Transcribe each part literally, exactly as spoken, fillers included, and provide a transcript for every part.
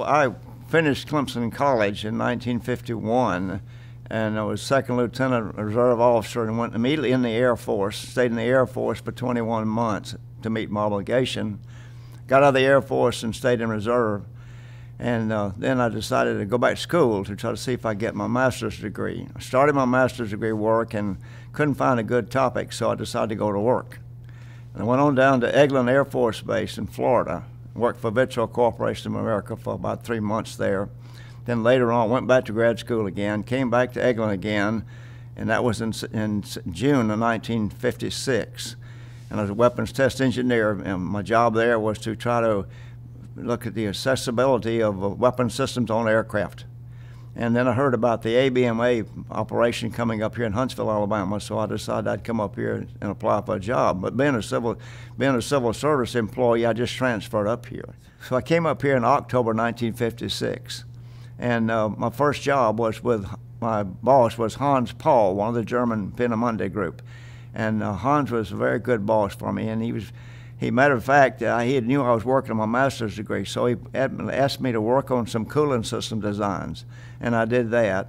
I, I finished Clemson College in nineteen fifty-one, and I was second lieutenant reserve officer and went immediately in the Air Force, stayed in the Air Force for twenty-one months to meet my obligation, got out of the Air Force and stayed in reserve. And uh, then I decided to go back to school to try to see if I get my master's degree. I started my master's degree work and couldn't find a good topic, so I decided to go to work. And I went on down to Eglin Air Force Base in Florida, worked for Vitro Corporation of America for about three months there. Then later on, went back to grad school again, came back to Eglin again, and that was in, in June of nineteen fifty-six. And I was a weapons test engineer, and my job there was to try to look at the accessibility of uh, weapon systems on aircraft. And then I heard about the A B M A operation coming up here in Huntsville, Alabama, so I decided I'd come up here and apply for a job. But being a civil, being a civil service employee, I just transferred up here. So I came up here in October nineteen fifty-six, and uh, my first job was with, my boss was Hans Paul, one of the German Peenemünde group. And uh, Hans was a very good boss for me, and he was, He, matter of fact, uh, he knew I was working on my master's degree, so he asked me to work on some cooling system designs, and I did that.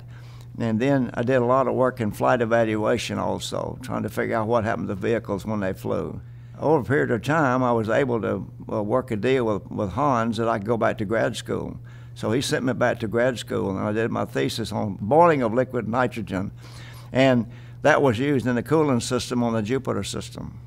And then I did a lot of work in flight evaluation also, trying to figure out what happened to vehicles when they flew. Over a period of time, I was able to uh, work a deal with, with Hans that I could go back to grad school. So he sent me back to grad school, and I did my thesis on boiling of liquid nitrogen, and that was used in the cooling system on the Jupiter system.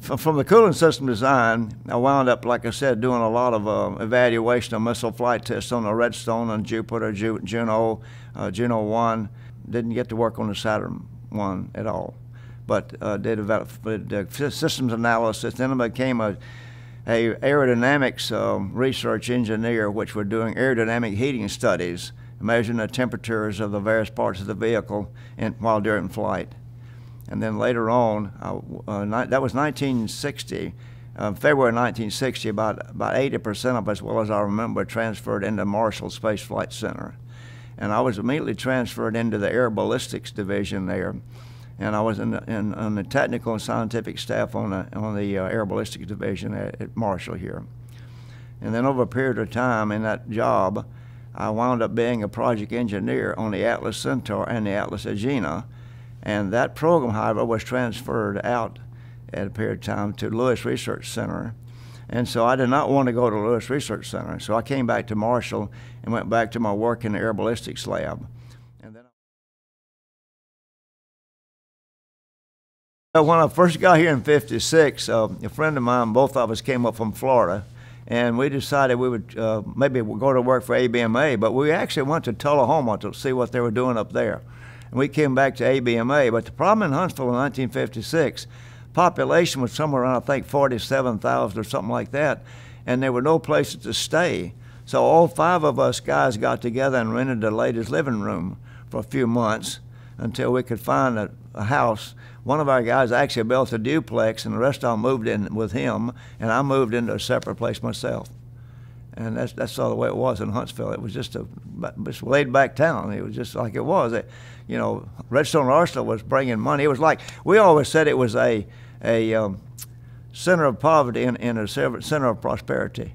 From the cooling system design, I wound up, like I said, doing a lot of uh, evaluation of missile flight tests on the Redstone, on Jupiter, Ju Juno, uh, Juno one. Didn't get to work on the Saturn one at all, but uh, did develop uh, systems analysis. Then I became a, a aerodynamics uh, research engineer, which were doing aerodynamic heating studies, measuring the temperatures of the various parts of the vehicle in, while during flight. And then later on, I, uh, that was nineteen sixty, uh, February nineteen sixty, about, about eighty percent of us, well as I remember, transferred into Marshall Space Flight Center. And I was immediately transferred into the Air Ballistics Division there. And I was in the, in, on the technical and scientific staff on the, on the uh, Air Ballistics Division at, at Marshall here. And then over a period of time in that job, I wound up being a project engineer on the Atlas Centaur and the Atlas Agena. And that program, however, was transferred out at a period of time to Lewis Research Center. And so I did not want to go to Lewis Research Center. So I came back to Marshall and went back to my work in the Air Ballistics Lab. And then I when I first got here in fifty-six, uh, a friend of mine, both of us came up from Florida, and we decided we would uh, maybe go to work for A B M A, but we actually went to Tullahoma to see what they were doing up there. We came back to A B M A, but the problem in Huntsville in nineteen fifty-six, population was somewhere around, I think, forty-seven thousand or something like that, and there were no places to stay. So all five of us guys got together and rented the lady's living room for a few months until we could find a, a house. One of our guys actually built a duplex, and the rest of them moved in with him, and I moved into a separate place myself. And that's, that's all the way it was in Huntsville. It was just a just laid-back town. It was just like it was. It, you know, Redstone Arsenal was bringing money. It was like, we always said it was a, a um, center of poverty and, and a center of prosperity,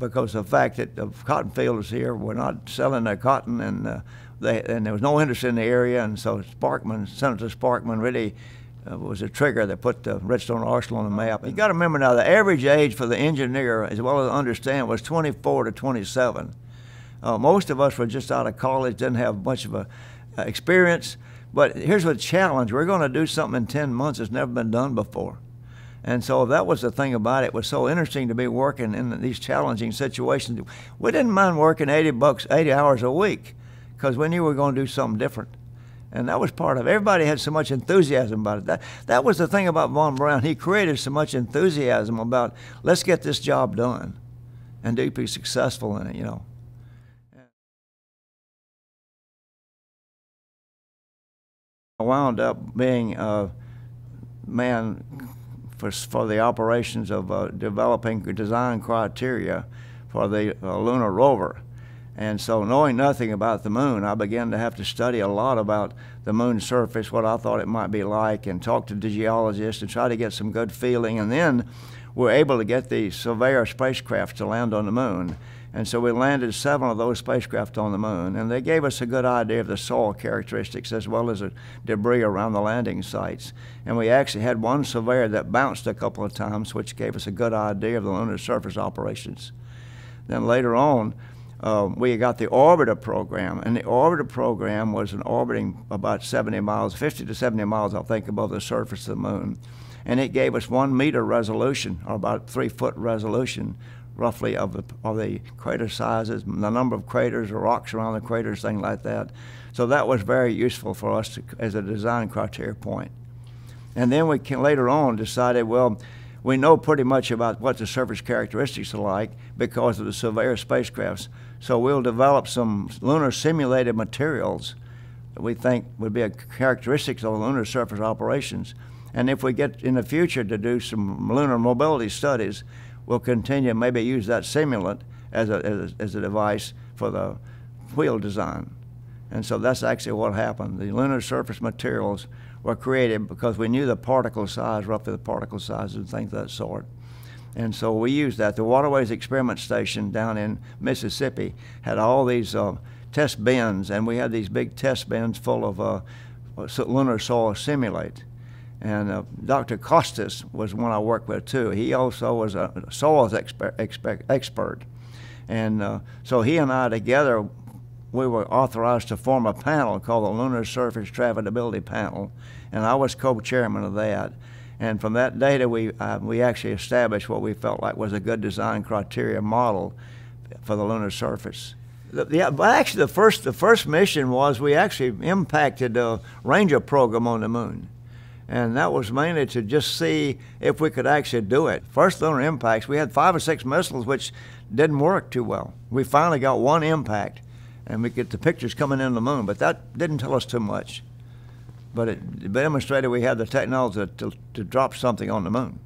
because the fact that the cotton fields here were not selling their cotton, and, uh, they, and there was no interest in the area. And so Sparkman, Senator Sparkman really Uh, was a trigger that put the Redstone Arsenal on the map. You got to remember now, the average age for the engineer, as well as understand, was twenty-four to twenty-seven. Uh, most of us were just out of college, didn't have much of a uh, experience. But here's the challenge: we're going to do something in ten months that's never been done before. And so that was the thing about it. It was so interesting to be working in these challenging situations. We didn't mind working eighty bucks, eighty hours a week, because we knew we were going to do something different. And that was part of it. Everybody had so much enthusiasm about it. That, that was the thing about Von Braun. He created so much enthusiasm about, let's get this job done and do be successful in it, you know. I wound up being a man for, for the operations of uh, developing design criteria for the uh, lunar rover. And so, knowing nothing about the moon, I began to have to study a lot about the moon's surface, what I thought it might be like, and talk to the geologists and try to get some good feeling. And then we were able to get the Surveyor spacecraft to land on the moon. And so we landed seven of those spacecraft on the moon, and they gave us a good idea of the soil characteristics as well as the debris around the landing sites. And we actually had one surveyor that bounced a couple of times, which gave us a good idea of the lunar surface operations. Then later on, uh, we got the orbiter program, and the orbiter program was an orbiting about seventy miles, fifty to seventy miles, I think, above the surface of the moon. And it gave us one meter resolution, or about three foot resolution, roughly, of the, of the crater sizes, the number of craters or rocks around the craters, things like that. So that was very useful for us to, as a design criteria point. And then we can, later on decided, well, we know pretty much about what the surface characteristics are like because of the Surveyor spacecrafts. So we'll develop some lunar simulated materials that we think would be a characteristics of lunar surface operations. And if we get in the future to do some lunar mobility studies, we'll continue, maybe use that simulant as a, as a, as a device for the wheel design. And so that's actually what happened. The lunar surface materials were created because we knew the particle size, roughly the particle sizes and things of that sort. And so we used that. The Waterways Experiment Station down in Mississippi had all these uh, test bins, and we had these big test bins full of uh, lunar soil simulate. And uh, Doctor Costas was one I worked with, too. He also was a soils expert, expert, expert. And uh, so he and I together, we were authorized to form a panel called the Lunar Surface Travelability Panel. And I was co-chairman of that. And from that data, we, uh, we actually established what we felt like was a good design criteria model for the lunar surface. The, the, but actually, the first, the first mission was we actually impacted the Ranger program on the moon. And that was mainly to just see if we could actually do it. First lunar impacts, we had five or six missiles which didn't work too well. We finally got one impact, and we get the pictures coming in the moon, but that didn't tell us too much. But it demonstrated we had the technology to, to drop something on the moon.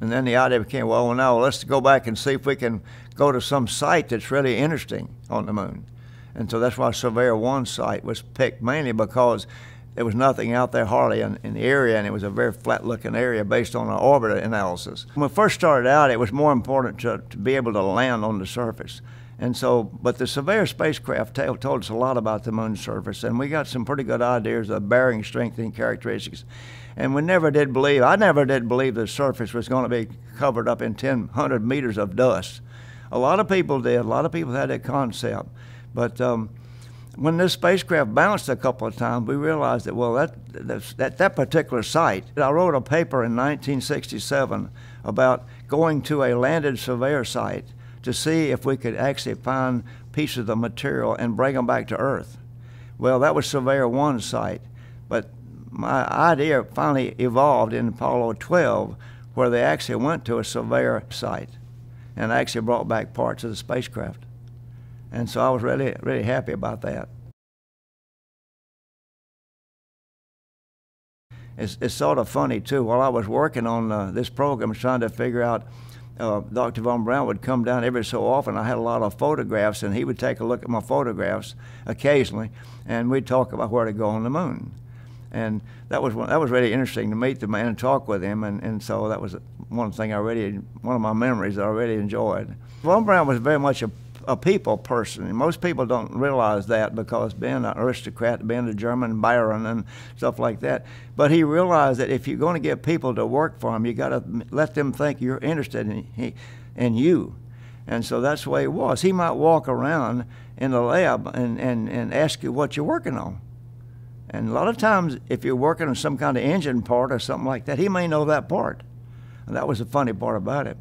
And then the idea became, well, now let's go back and see if we can go to some site that's really interesting on the moon. And so that's why Surveyor one site was picked, mainly because there was nothing out there hardly in, in the area, and it was a very flat-looking area based on our orbiter analysis. When we first started out, it was more important to, to be able to land on the surface. And so, but the Surveyor spacecraft told us a lot about the moon's surface, and we got some pretty good ideas of bearing strength and characteristics. And we never did believe, I never did believe the surface was going to be covered up in ten, one hundred meters of dust. A lot of people did. A lot of people had that concept. But um, when this spacecraft bounced a couple of times, we realized that, well, that, that, that, that particular site, I wrote a paper in nineteen sixty-seven about going to a landed surveyor site to see if we could actually find pieces of the material and bring them back to Earth. Well, that was Surveyor one site, but my idea finally evolved in Apollo twelve, where they actually went to a surveyor site and actually brought back parts of the spacecraft. And so I was really, really happy about that. It's, it's sort of funny, too. While I was working on uh, this program, trying to figure out, uh, Doctor Von Braun would come down every so often. I had a lot of photographs, and he would take a look at my photographs occasionally, and we'd talk about where to go on the moon. And that was, one, that was really interesting to meet the man and talk with him, and, and so that was one thing I really, one of my memories that I really enjoyed. Von Braun was very much a a people person, and most people don't realize that because being an aristocrat, being a German baron and stuff like that. But he realized that if you're going to get people to work for him, you got to let them think you're interested in, he, in you. And so that's the way it was. He might walk around in the lab and, and, and ask you what you're working on. And a lot of times, if you're working on some kind of engine part or something like that, he may know that part. And that was the funny part about it.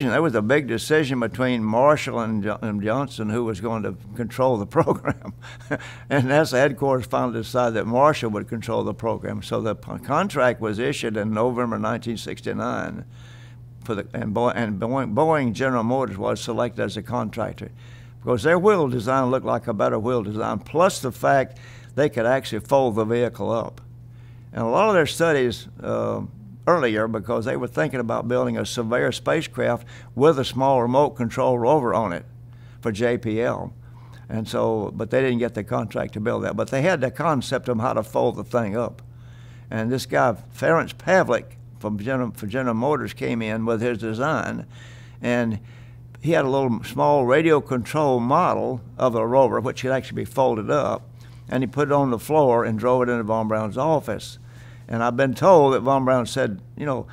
There was a big decision between Marshall and, jo and Johnson who was going to control the program. And NASA headquarters finally decided that Marshall would control the program. So the contract was issued in November nineteen sixty-nine. For the, and Bo and Boeing, Boeing General Motors was selected as a contractor because their wheel design looked like a better wheel design, plus the fact they could actually fold the vehicle up. And a lot of their studies uh, earlier, because they were thinking about building a Surveyor spacecraft with a small remote control rover on it for J P L. And so, but they didn't get the contract to build that. But they had the concept of how to fold the thing up. And this guy, Ferenc Pavlik, from General, from General Motors came in with his design, and he had a little small radio control model of a rover, which could actually be folded up, and he put it on the floor and drove it into Von Braun's office. And I've been told that Von Braun said, you know,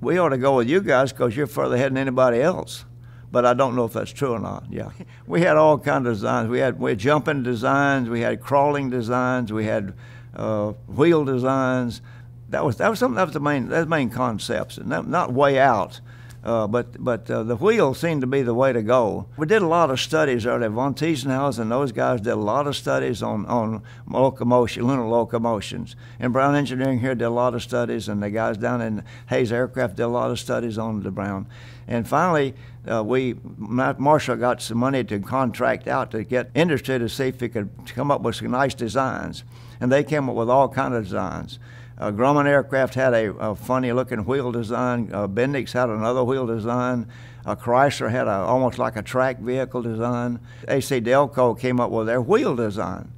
we ought to go with you guys because you're further ahead than anybody else. But I don't know if that's true or not, yeah. We had all kinds of designs. We had, we had jumping designs, we had crawling designs, we had uh, wheel designs. That was, that was something, that was the main, that was the main concepts, and that, not way out. Uh, but but uh, the wheel seemed to be the way to go. We did a lot of studies early. Von Tiesenhausen and those guys did a lot of studies on, on locomotion, lunar locomotions. And Brown Engineering here did a lot of studies, and the guys down in Hayes Aircraft did a lot of studies on the Brown. And finally, uh, we, Marshall got some money to contract out to get industry to see if he could come up with some nice designs. And they came up with all kinds of designs. Uh, Grumman Aircraft had a, a funny-looking wheel design. Uh, Bendix had another wheel design. Uh, Chrysler had a, almost like a track vehicle design. A C Delco came up with their wheel design.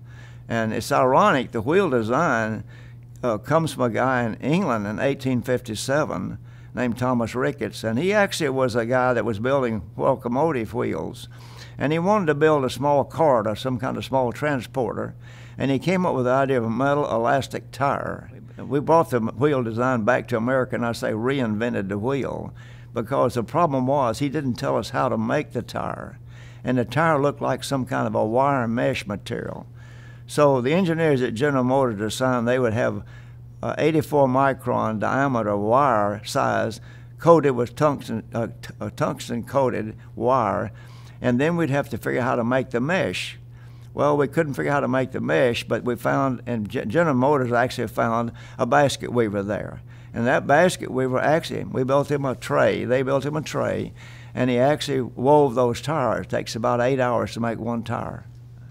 And it's ironic, the wheel design uh, comes from a guy in England in eighteen fifty-seven named Thomas Ricketts, and he actually was a guy that was building locomotive wheels. And he wanted to build a small cart or some kind of small transporter, and he came up with the idea of a metal elastic tire. We brought the wheel design back to America, and I say reinvented the wheel, because the problem was he didn't tell us how to make the tire. And the tire looked like some kind of a wire mesh material. So the engineers at General Motors decided they would have uh, eighty-four micron diameter wire size coated with tungsten, uh, uh, tungsten coated wire, and then we'd have to figure out how to make the mesh. Well, we couldn't figure out how to make the mesh, but we found, and General Motors actually found a basket weaver there. And that basket weaver actually, we built him a tray, they built him a tray, and he actually wove those tires. It takes about eight hours to make one tire.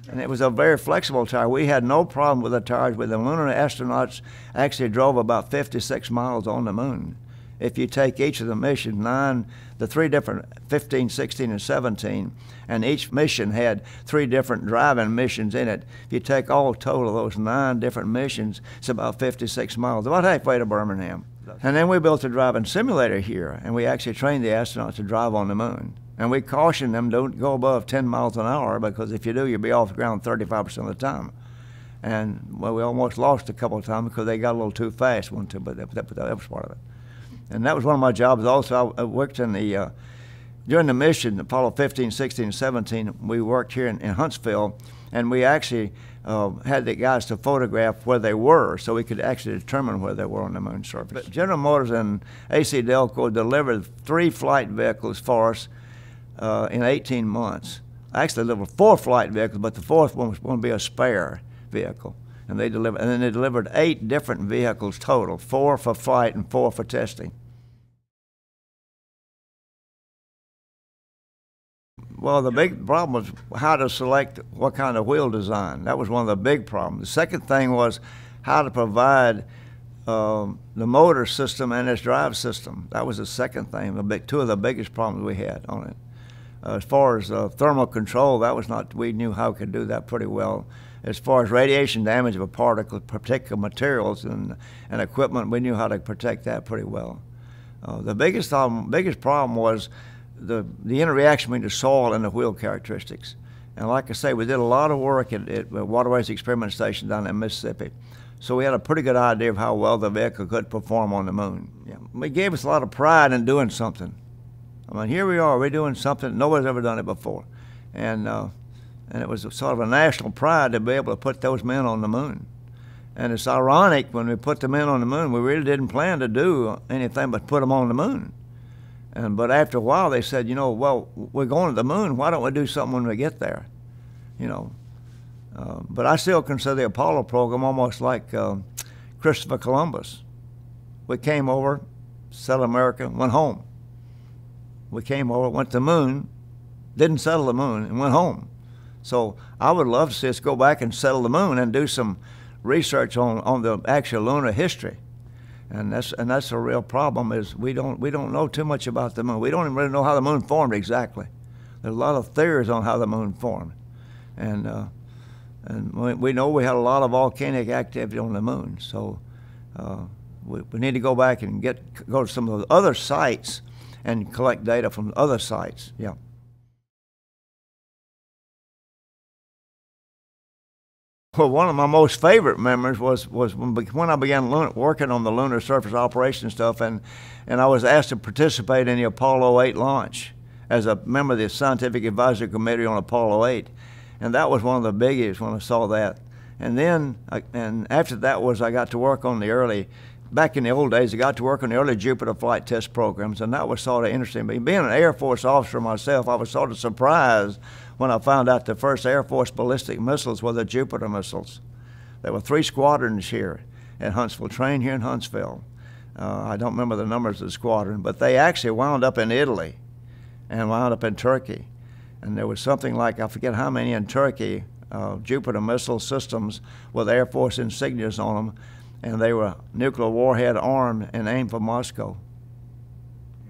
And it was a very flexible tire. We had no problem with the tires, but the lunar astronauts actually drove about fifty-six miles on the moon. If you take each of the missions, nine, the three different, fifteen, sixteen, and seventeen, and each mission had three different driving missions in it. If you take all total of those nine different missions, it's about fifty-six miles, about halfway to Birmingham. And then we built a driving simulator here, and we actually trained the astronauts to drive on the moon. And we cautioned them, don't go above ten miles an hour, because if you do, you'll be off the ground thirty-five percent of the time. And well, we almost lost a couple of times because they got a little too fast, one, two, but that, that, that was part of it. And that was one of my jobs also. I worked in the, uh, during the mission, Apollo fifteen, sixteen, and seventeen, we worked here in, in Huntsville, and we actually uh, had the guys to photograph where they were so we could actually determine where they were on the moon surface. But General Motors and A C Delco delivered three flight vehicles for us uh, in eighteen months. Actually, there were four flight vehicles, but the fourth one was going to be a spare vehicle. And, they delivered, and then they delivered eight different vehicles total, four for flight and four for testing. Well, the big problem was how to select what kind of wheel design. That was one of the big problems. The second thing was how to provide um, the motor system and its drive system. That was the second thing, the big, two of the biggest problems we had on it. Uh, as far as uh, thermal control, that was not, we knew how we could do that pretty well. As far as radiation damage of a particle, particular materials and, and equipment, we knew how to protect that pretty well. Uh, the biggest problem, biggest problem was The, the interaction between the soil and the wheel characteristics. And like I say, we did a lot of work at, at Waterways Experiment Station down in Mississippi. So we had a pretty good idea of how well the vehicle could perform on the moon. Yeah. It gave us a lot of pride in doing something. I mean, here we are, we're doing something, nobody's ever done it before. And, uh, and it was a, sort of a national pride to be able to put those men on the moon. And it's ironic, when we put the men on the moon, we really didn't plan to do anything but put them on the moon. And, but after a while, they said, you know, well, we're going to the moon. Why don't we do something when we get there? You know, uh, but I still consider the Apollo program almost like uh, Christopher Columbus. We came over, settled America, went home. We came over, went to the moon, didn't settle the moon, and went home. So I would love to see us go back and settle the moon and do some research on, on the actual lunar history. And that's, and that's a real problem, is we don't, we don't know too much about the moon. We don't even really know how the moon formed exactly. There's a lot of theories on how the moon formed. And, uh, and we, we know we had a lot of volcanic activity on the moon. So uh, we, we need to go back and get go to some of the other sites and collect data from other sites. Yeah. Well, one of my most favorite memories was was when, when I began lunar, working on the lunar surface operation stuff, and and I was asked to participate in the Apollo eight launch as a member of the scientific advisory committee on Apollo eight, and that was one of the biggies when I saw that. And then I, and after that was I got to work on the early, back in the old days, I got to work on the early Jupiter flight test programs, and that was sort of interesting. But being an Air Force officer myself, I was sort of surprised when I found out the first Air Force ballistic missiles were the Jupiter missiles. There were three squadrons here at Huntsville, trained here in Huntsville. Uh, I don't remember the numbers of the squadron, but they actually wound up in Italy and wound up in Turkey. And there was something like, I forget how many in Turkey, uh, Jupiter missile systems with Air Force insignias on them, and they were nuclear warhead armed and aimed for Moscow.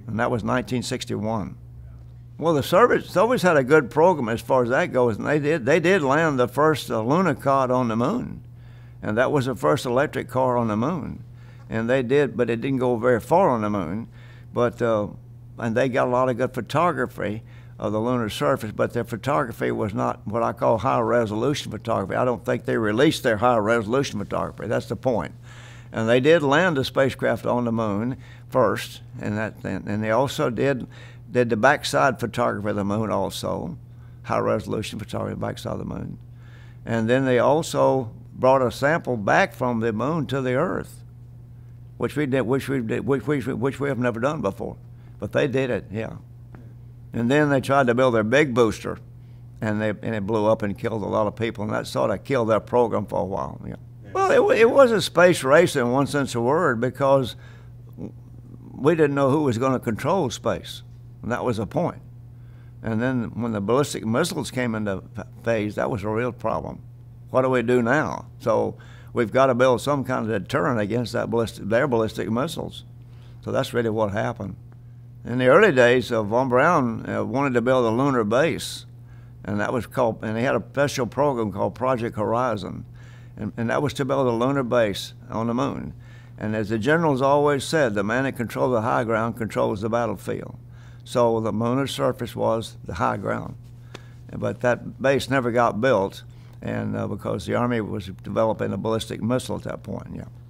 And that was nineteen sixty-one. Well, the Soviets, Soviets had a good program as far as that goes, and they did, they did land the first uh, lunar car on the moon, and that was the first electric car on the moon, and they did, but it didn't go very far on the moon, but, uh, and they got a lot of good photography of the lunar surface, but their photography was not what I call high-resolution photography. I don't think they released their high-resolution photography, that's the point. And they did land the spacecraft on the moon first, and, that, and, and they also did did the backside photography of the moon also, high-resolution photography of the backside of the moon. And then they also brought a sample back from the moon to the Earth, which we did, which we did, which we, which we have never done before. But they did it, yeah. And then they tried to build their big booster, and they and it blew up and killed a lot of people, and that sort of killed their program for a while. Yeah. Well, it, it was a space race in one sense of word, because we didn't know who was going to control space. And that was a point. And then when the ballistic missiles came into phase, that was a real problem. What do we do now? So we've got to build some kind of deterrent against that ballistic, their ballistic missiles. So that's really what happened. In the early days, uh, Von Braun uh, wanted to build a lunar base, and that was called, and he had a special program called Project Horizon, and, and that was to build a lunar base on the moon. And as the generals always said, the man that controls the high ground controls the battlefield. So the lunar surface was the high ground. But that base never got built, and uh, because the Army was developing a ballistic missile at that point, yeah.